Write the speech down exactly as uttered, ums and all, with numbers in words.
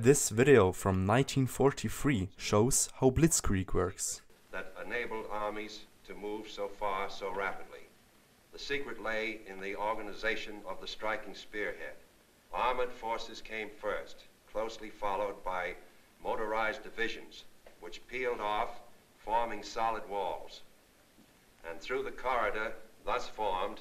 This video from nineteen forty-three shows how Blitzkrieg works. That enabled armies to move so far so rapidly. The secret lay in the organization of the striking spearhead. Armored forces came first, closely followed by motorized divisions, which peeled off, forming solid walls. And through the corridor thus formed,